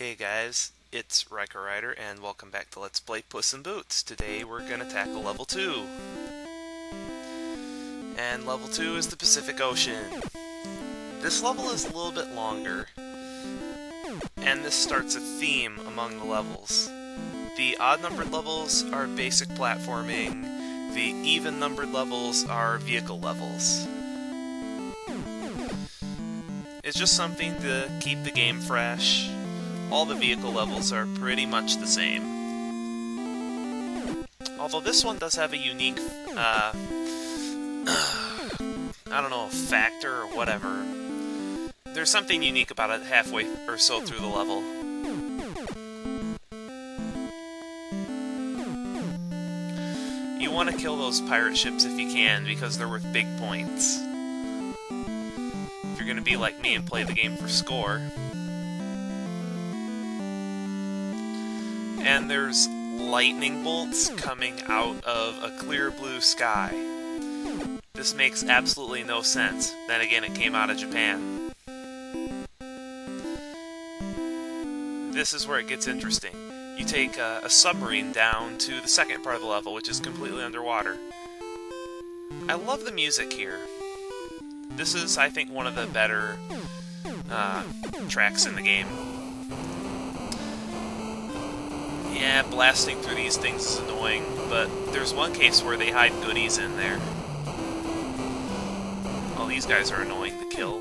Hey guys, it's RaikouRider and welcome back to Let's Play Puss in Boots. Today we're going to tackle level 2. And level 2 is the Pacific Ocean. This level is a little bit longer. And this starts a theme among the levels. The odd-numbered levels are basic platforming. The even-numbered levels are vehicle levels. It's just something to keep the game fresh. All the vehicle levels are pretty much the same. Although this one does have a unique, I don't know, factor or whatever. There's something unique about it halfway or so through the level. You want to kill those pirate ships if you can, because they're worth big points. If you're going to be like me and play the game for score. And there's lightning bolts coming out of a clear blue sky. This makes absolutely no sense. Then again, it came out of Japan. This is where it gets interesting. You take a submarine down to the second part of the level, which is completely underwater. I love the music here. This is, I think, one of the better tracks in the game. Yeah, blasting through these things is annoying, but there's one case where they hide goodies in there. Well, these guys are annoying to kill.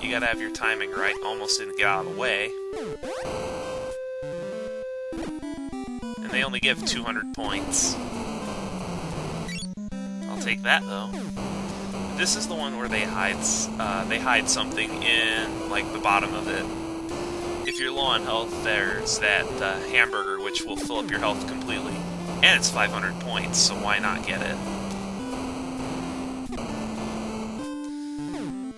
You gotta have your timing right, almost didn't get out of the way. And they only give 200 points. I'll take that, though. This is the one where they hide something in, like, the bottom of it. If you're low on health, there's that hamburger, which will fill up your health completely. And it's 500 points, so why not get it?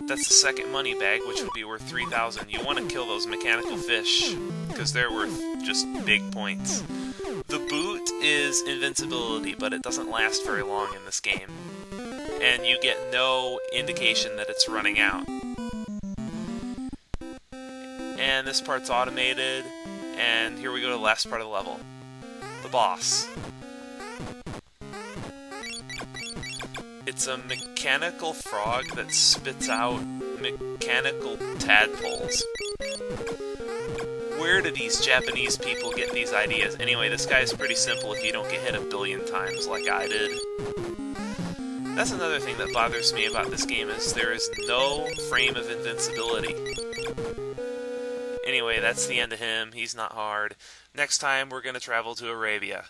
That's the second money bag, which would be worth 3,000. You want to kill those mechanical fish, because they're worth just big points. The boot is invincibility, but it doesn't last very long in this game. And you get no indication that it's running out. And this part's automated, and here we go to the last part of the level. The boss. It's a mechanical frog that spits out mechanical tadpoles. Where do these Japanese people get these ideas? Anyway, this guy's pretty simple if you don't get hit 1 billion times like I did. That's another thing that bothers me about this game, is there is no frame of invincibility. Anyway, that's the end of him. He's not hard. Next time, we're going to travel to Arabia.